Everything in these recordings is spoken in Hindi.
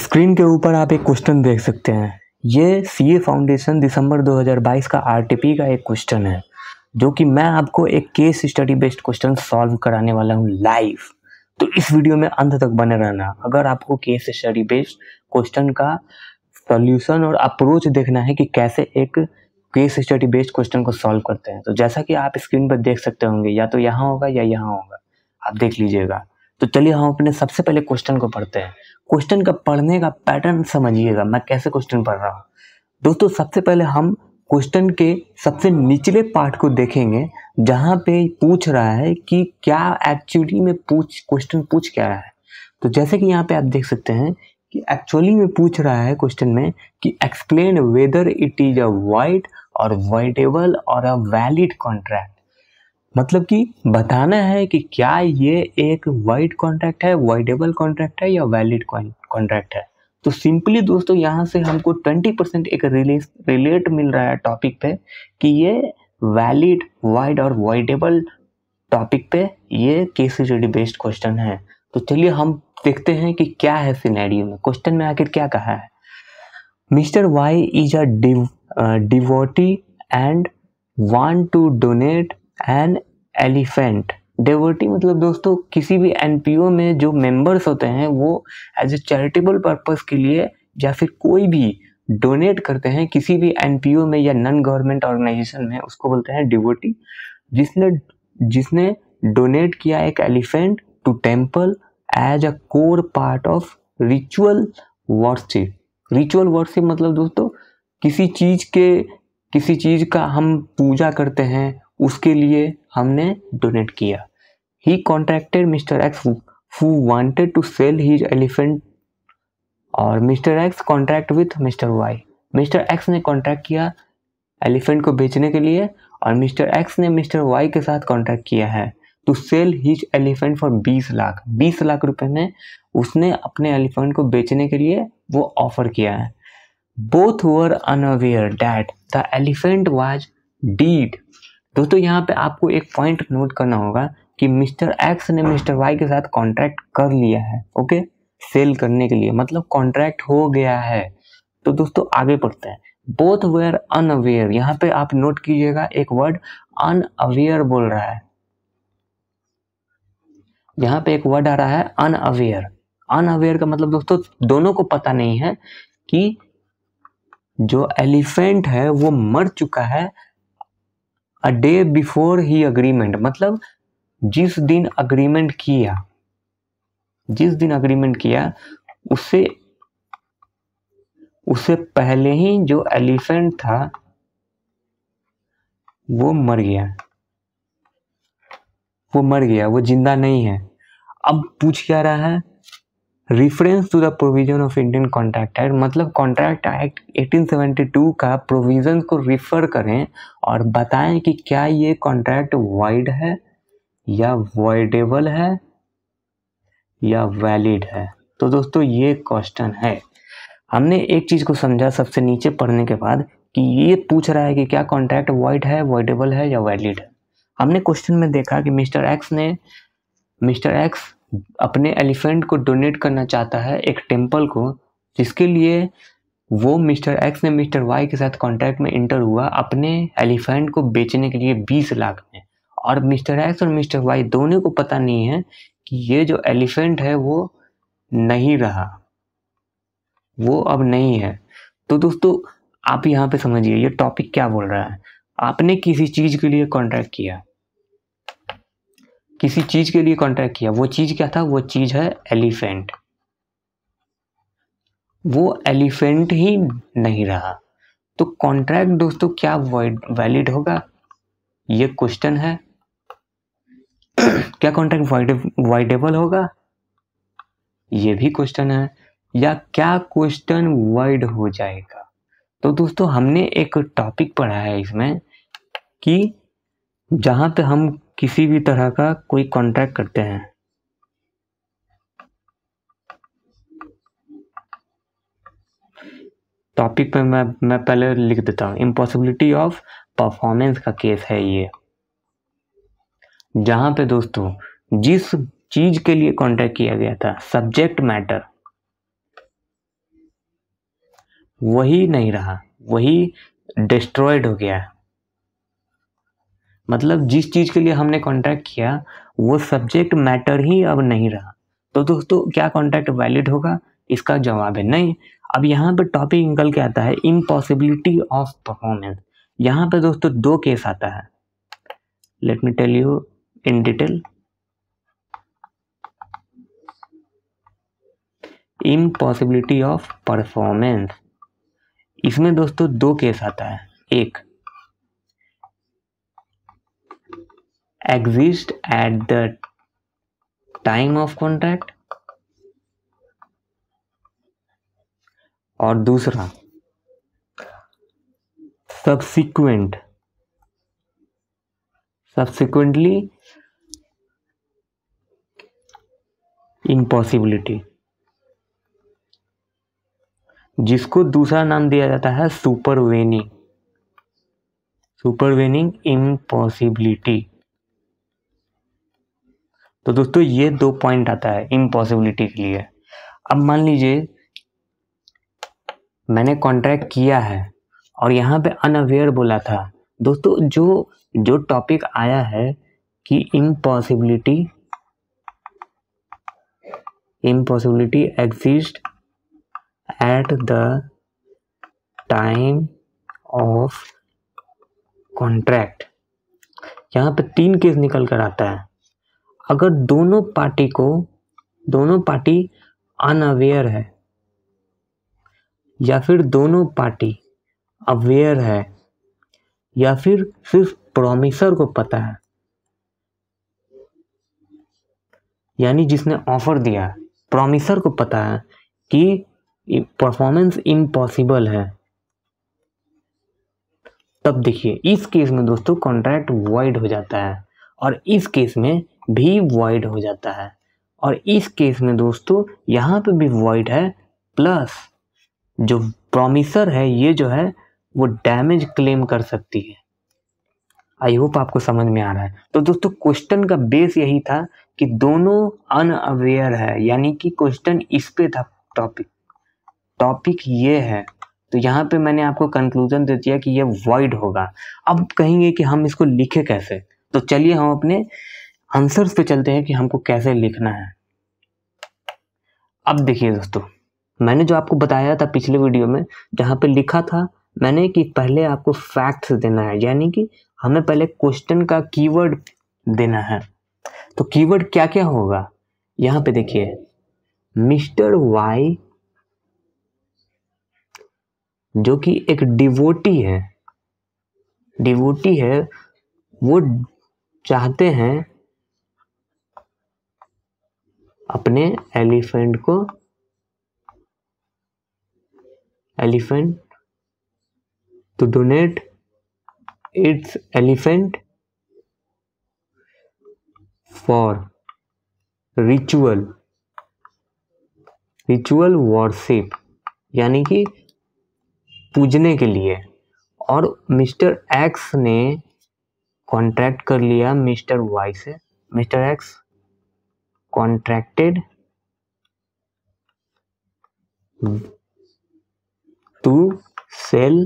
स्क्रीन के ऊपर आप एक क्वेश्चन देख सकते हैं। ये सीए फाउंडेशन दिसंबर 2022 का आरटीपी का एक क्वेश्चन है, जो कि मैं आपको एक case study based question solve कराने वाला हूँ लाइव। तो इस वीडियो में अंत तक बने रहना। अगर आपको केस स्टडी बेस्ड क्वेश्चन का सॉल्यूशन और अप्रोच देखना है कि कैसे एक केस स्टडी बेस्ड क्वेश्चन को सॉल्व करते हैं, तो जैसा कि आप स्क्रीन पर देख सकते होंगे, या तो यहाँ होगा या यहाँ होगा, आप देख लीजिएगा। तो चलिए हम अपने सबसे पहले क्वेश्चन को पढ़ते हैं। क्वेश्चन का पढ़ने का पैटर्न समझिएगा, मैं कैसे क्वेश्चन पढ़ रहा हूँ। दोस्तों, सबसे पहले हम क्वेश्चन के सबसे निचले पार्ट को देखेंगे, जहाँ पे पूछ रहा है कि क्या एक्चुअली में क्वेश्चन पूछ क्या रहा है। तो जैसे कि यहाँ पे आप देख सकते हैं कि एक्चुअली में पूछ रहा है क्वेश्चन में कि explain whether it is a void और वाइडेबल और अ वैलिड कॉन्ट्रैक्ट। मतलब कि बताना है कि क्या ये एक वाइड कॉन्ट्रैक्ट है, वाइडेबल कॉन्ट्रैक्ट है या वैलिड कॉन्ट्रैक्ट है। तो सिंपली दोस्तों, यहाँ से हमको 20% एक रिलेट मिल रहा है टॉपिक पे कि ये वैलिड, वाइड और वाइडेबल टॉपिक पे ये केस स्टडी बेस्ड क्वेश्चन है। तो चलिए हम देखते हैं कि क्या है सिनेरियो में, क्वेश्चन में आखिर क्या कहा है। Mister Y is a devotee and want to donate an elephant. Devotee मतलब दोस्तों किसी भी एनपीओ में जो मेंबर्स होते हैं वो एज ए चैरिटेबल पर्पस के लिए या फिर कोई भी डोनेट करते हैं किसी भी एनपीओ में या नॉन गवर्नमेंट ऑर्गेनाइजेशन में, उसको बोलते हैं डिवोटी। जिसने डोनेट किया एक elephant to temple as a core part of ritual worship. Ritual worship मतलब दोस्तों किसी चीज़ का हम पूजा करते हैं, उसके लिए हमने डोनेट किया। He contracted mister X who wanted to sell his elephant, और mister X contract with mister Y. Mister X ने कॉन्ट्रैक्ट किया एलिफेंट को बेचने के लिए, और मिस्टर एक्स ने मिस्टर वाई के साथ कॉन्ट्रैक्ट किया है to sell his elephant for 20 lakh. 20 lakh रुपए में उसने अपने एलिफेंट को बेचने के लिए वो ऑफर किया है। Both were unaware that the elephant was dead. दोस्तों, यहाँ पे आपको एक पॉइंट नोट करना होगा कि मिस्टर एक्स ने मिस्टर वाई के साथ कॉन्ट्रैक्ट कर लिया है, ओके, सेल करने के लिए, मतलब कॉन्ट्रैक्ट हो गया है। तो दोस्तों आगे पढ़ते हैं। बोथ वेयर अनअवेयर, यहाँ पे आप नोट कीजिएगा एक वर्ड अनअवेयर बोल रहा है, यहाँ पे एक वर्ड आ रहा है अनअवेयर। अनअवेयर का मतलब दोस्तों दोनों को पता नहीं है कि जो एलिफेंट है वो मर चुका है अ डे बिफोर ही अग्रीमेंट। मतलब जिस दिन अग्रीमेंट किया उससे पहले ही जो एलिफेंट था वो मर गया, वो जिंदा नहीं है। अब पूछ क्या रहा है, reference to the provision of Indian contract Act. मतलब कॉन्ट्रैक्ट एक्ट 1872 का प्रोविजन को रिफर करें और बताएं कि क्या ये कॉन्ट्रैक्ट वाइड है या वाइडेबल है या वैलिड है। तो दोस्तों ये क्वेश्चन है। हमने एक चीज़ को समझा सबसे नीचे पढ़ने के बाद कि ये पूछ रहा है कि क्या कॉन्ट्रैक्ट वाइड है, वाइडेबल है या वैलिड है। हमने क्वेश्चन में देखा कि मिस्टर एक्स अपने एलिफेंट को डोनेट करना चाहता है एक टेंपल को, जिसके लिए वो मिस्टर एक्स ने मिस्टर वाई के साथ कॉन्ट्रैक्ट में इंटर हुआ अपने एलिफेंट को बेचने के लिए 20 लाख में। और मिस्टर एक्स और मिस्टर वाई दोनों को पता नहीं है कि ये जो एलिफेंट है वो नहीं रहा, वो अब नहीं है। तो दोस्तों आप यहाँ पे समझिए ये टॉपिक क्या बोल रहा है। आपने किसी चीज़ के लिए कॉन्ट्रैक्ट किया, किसी चीज के लिए कॉन्ट्रैक्ट किया, वो चीज क्या था, वो चीज है एलिफेंट। वो एलिफेंट ही नहीं रहा, तो कॉन्ट्रैक्ट दोस्तों क्या वैलिड होगा, ये क्वेश्चन है। क्या कॉन्ट्रैक्ट वाइडेबल होगा, ये भी क्वेश्चन है, या क्या क्वेश्चन वाइड हो जाएगा। तो दोस्तों हमने एक टॉपिक पढ़ा है इसमें कि जहां पे हम किसी भी तरह का कोई कॉन्ट्रैक्ट करते हैं, टॉपिक पे मैं पहले लिख देता हूँ इम्पॉसिबिलिटी ऑफ परफॉर्मेंस का केस है ये, जहां पे दोस्तों जिस चीज के लिए कॉन्ट्रैक्ट किया गया था, सब्जेक्ट मैटर वही नहीं रहा, वही डिस्ट्रॉयड हो गया। मतलब जिस चीज़ के लिए हमने कॉन्ट्रैक्ट किया वो सब्जेक्ट मैटर ही अब नहीं रहा। तो दोस्तों क्या कॉन्ट्रैक्ट वैलिड होगा? इसका जवाब है नहीं। अब यहाँ पर टॉपिक निकल के आता है इम्पॉसिबिलिटी ऑफ परफॉर्मेंस। यहाँ पर दोस्तों दो केस आता है, let me tell you in detail. Impossibility of performance, इसमें दोस्तों दो केस आता है। एक, exist at the time of contract, और दूसरा सब्सिक्वेंटली इम्पॉसिबिलिटी, जिसको दूसरा नाम दिया जाता है सुपरवेनिंग इम्पॉसिबिलिटी। तो दोस्तों ये दो पॉइंट आता है इम्पॉसिबिलिटी के लिए। अब मान लीजिए मैंने कॉन्ट्रैक्ट किया है और यहाँ पे अनअवेयर बोला था। दोस्तों जो टॉपिक आया है कि impossibility exist at the time of contract, यहाँ पे तीन केस निकल कर आता है। अगर दोनों पार्टी अनअवेयर है या फिर दोनों पार्टी अवेयर है या फिर सिर्फ प्रॉमिसर को पता है, यानी जिसने ऑफर दिया प्रॉमिसर को पता है कि परफॉर्मेंस इम्पॉसिबल है, तब देखिए इस केस में दोस्तों कॉन्ट्रैक्ट वॉइड हो जाता है और इस केस में भी वॉइड हो जाता है और इस केस में दोस्तों यहाँ पे भी वॉइड है। प्लस जो प्रॉमिसर है ये जो है वो डैमेज क्लेम कर सकती है। आई होप आपको समझ में आ रहा है। तो दोस्तों क्वेश्चन का बेस यही था कि दोनों अनअवेयर है, यानी कि क्वेश्चन इस पे था, टॉपिक ये है। तो यहाँ पे मैंने आपको कंक्लूजन दे दिया कि ये वॉइड होगा। अब कहेंगे कि हम इसको लिखे कैसे, तो चलिए हम अपने आंसर्स पे चलते हैं कि हमको कैसे लिखना है। अब देखिए दोस्तों, मैंने जो आपको बताया था पिछले वीडियो में, जहाँ पे लिखा था मैंने कि पहले आपको फैक्ट्स देना है, यानी कि हमें पहले क्वेश्चन का कीवर्ड देना है। तो कीवर्ड क्या क्या होगा? यहाँ पे देखिए, मिस्टर वाई जो कि एक डिवोटी है, वो चाहते हैं अपने elephant to donate its elephant for ritual worship, यानी कि पूजने के लिए। और मिस्टर एक्स ने कॉन्ट्रैक्ट कर लिया मिस्टर वाई से। Mister X contracted to sell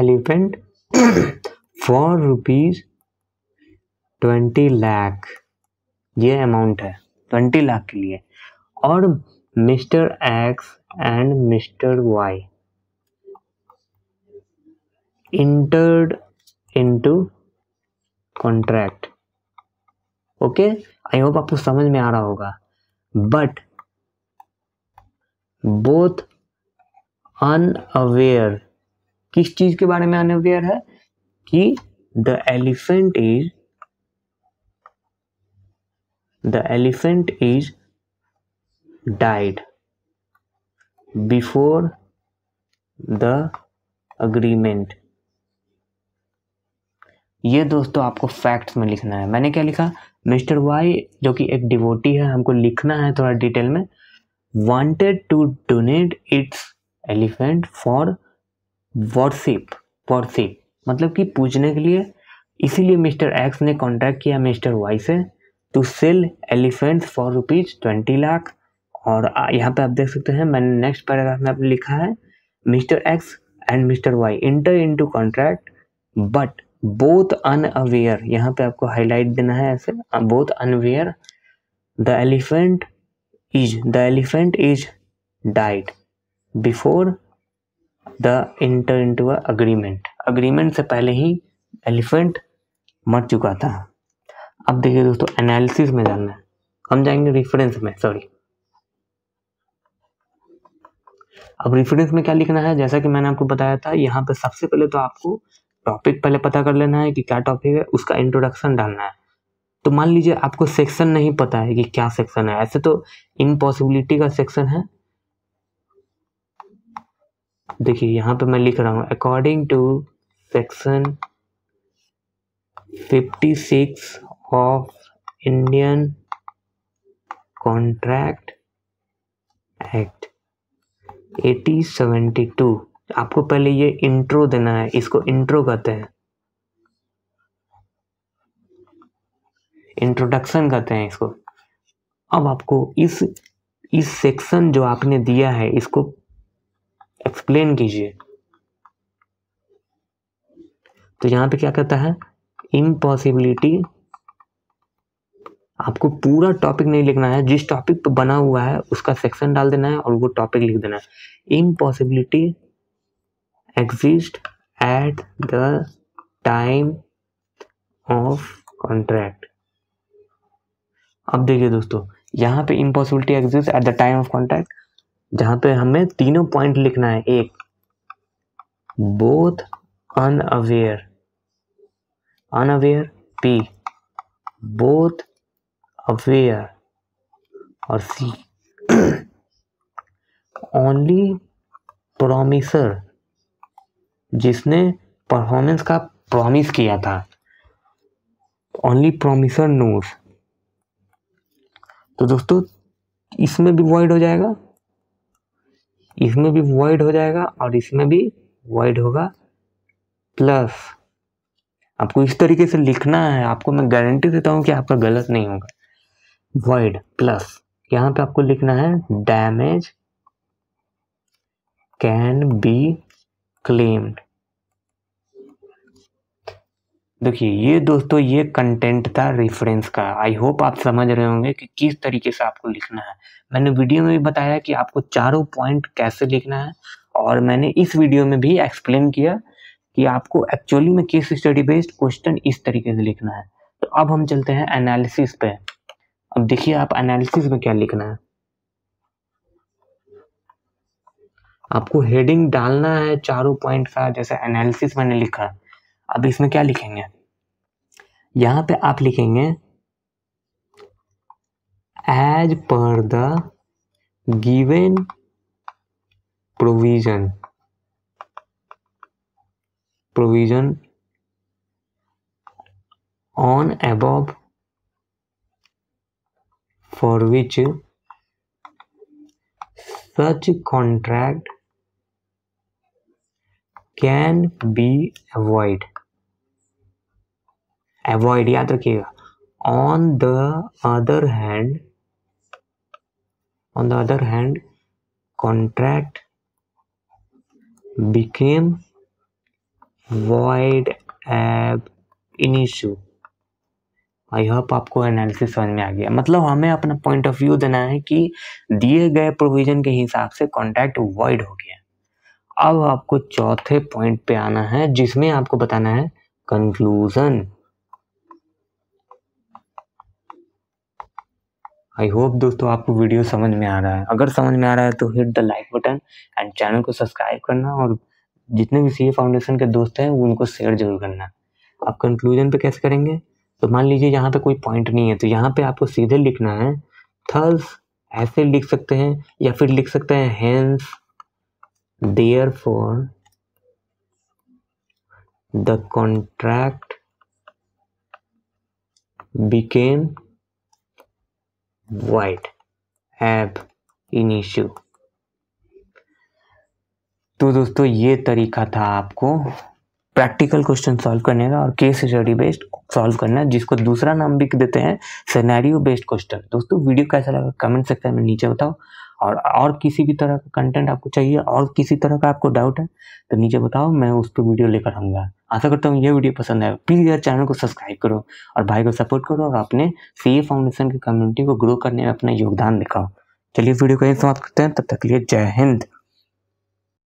elephant for ₹20 lakh, ये अमाउंट है 20 लाख के लिए। और mister X and mister Y entered into contract. Okay, I hope आपको समझ में आ रहा होगा। बट बोथ अनअवेयर, किस चीज के बारे में अनअवेयर है? कि the elephant is died before the agreement. ये दोस्तों आपको फैक्ट्स में लिखना है। मैंने क्या लिखा? मिस्टर वाई जो कि एक डिवोटी है, हमको लिखना है थोड़ा डिटेल में, wanted to donate its elephant for worship, मतलब कि पूजने के लिए। इसीलिए मिस्टर एक्स ने कॉन्ट्रैक्ट किया मिस्टर वाई से to sell elephants for ₹20 lakh और यहाँ पे आप देख सकते हैं मैंने नेक्स्ट पैराग्राफ में आपने लिखा है mister X and mister Y enter into contract but both unaware. यहाँ पे आपको हाईलाइट देना है ऐसे both unaware the elephant is died before the enter into agreement. Agreement से पहले ही एलिफेंट मर चुका था। अब देखिए दोस्तों एनालिसिस में जाना है, हम जाएंगे रेफरेंस में, सॉरी। अब रेफरेंस में क्या लिखना है, जैसा कि मैंने आपको बताया था यहाँ पे सबसे पहले तो आपको टॉपिक पहले पता कर लेना है कि क्या टॉपिक है, उसका इंट्रोडक्शन डालना है। तो मान लीजिए आपको सेक्शन नहीं पता है कि क्या सेक्शन है, ऐसे तो इम्पॉसिबिलिटी का सेक्शन है। देखिए यहाँ पे मैं लिख रहा हूँ according to section 56 of Indian contract act 1872। आपको पहले ये इंट्रो देना है, इसको इंट्रो कहते हैं, इंट्रोडक्शन कहते हैं इसको। अब आपको इस सेक्शन जो आपने दिया है इसको एक्सप्लेन कीजिए। तो यहाँ पे क्या कहता है इम्पॉसिबिलिटी, आपको पूरा टॉपिक नहीं लिखना है, जिस टॉपिक पे बना हुआ है उसका सेक्शन डाल देना है और वो टॉपिक लिख देना है। Impossibility exist at the time of contract. अब देखिए दोस्तों यहाँ पे impossibility exist at the time of contract, जहाँ पे हमें तीनों पॉइंट लिखना है। एक both unaware P, both aware और सी, ओनली प्रॉमिसर जिसने परफॉर्मेंस का प्रॉमिस किया था, ओनली प्रॉमिसर नोज। तो दोस्तों इसमें भी वॉइड हो जाएगा, इसमें भी वॉइड हो जाएगा और इसमें भी वॉइड होगा प्लस। आपको इस तरीके से लिखना है, आपको मैं गारंटी देता हूँ कि आपका गलत नहीं होगा। वॉइड प्लस यहाँ पे आपको लिखना है डैमेज कैन बी क्लेम्ड। देखिए ये दोस्तों ये कंटेंट था रेफरेंस का। आई होप आप समझ रहे होंगे कि किस तरीके से आपको लिखना है। मैंने वीडियो में भी बताया कि आपको चारों पॉइंट कैसे लिखना है और मैंने इस वीडियो में भी एक्सप्लेन किया कि आपको एक्चुअली में केस स्टडी बेस्ड क्वेश्चन इस तरीके से लिखना है। तो अब हम चलते हैं एनालिसिस पे। अब देखिए आप एनालिसिस में क्या लिखना है, आपको हेडिंग डालना है चारों पॉइंट का, जैसे एनालिसिस मैंने लिखा है। अब इसमें क्या लिखेंगे, यहां पे आप लिखेंगे as per the given provision on above for which such contract can be avoid. Avoid याद रखिएगा। On the other hand contract became void ab initio. I hope आपको एनालिसिस समझ में आ गया। मतलब हमें अपना पॉइंट ऑफ व्यू देना है कि दिए गए प्रोविजन के हिसाब से कॉन्ट्रैक्ट वॉइड हो गया। अब आपको चौथे पॉइंट पे आना है जिसमें आपको बताना है कंक्लूजन। आई होप दोस्तों आपको वीडियो समझ में आ रहा है। अगर समझ में आ रहा है तो hit the like button and channel को सब्सक्राइब करना और जितने भी सीए फाउंडेशन के दोस्त हैं उनको शेयर जरूर करना। आप कंक्लूजन पे कैसे करेंगे, तो मान लीजिए यहाँ पे कोई पॉइंट नहीं है तो यहाँ पे आपको सीधे लिखना है थर्स, ऐसे लिख सकते हैं या फिर लिख सकते हैं hence, therefore the contract became void ab initio. तो दोस्तों ये तरीका था आपको प्रैक्टिकल क्वेश्चन सॉल्व करने का और केस स्टडी बेस्ड सॉल्व करना, जिसको दूसरा नाम भी देते हैं सिनेरियो बेस्ड क्वेश्चन। दोस्तों वीडियो कैसा लगा कमेंट सेक्शन में नीचे बताओ, और किसी भी तरह का कंटेंट आपको चाहिए और किसी तरह का आपको डाउट है तो नीचे बताओ, मैं उस पर वीडियो लेकर आऊँगा। आशा करता हूँ ये वीडियो पसंद आएगा। प्लीज़ यार चैनल को सब्सक्राइब करो और भाई को सपोर्ट करो और अपने सीए फाउंडेशन की कम्युनिटी को ग्रो करने में अपना योगदान दिखाओ। चलिए वीडियो को यहीं समाप्त करते हैं, तब तक के लिए जय हिंद।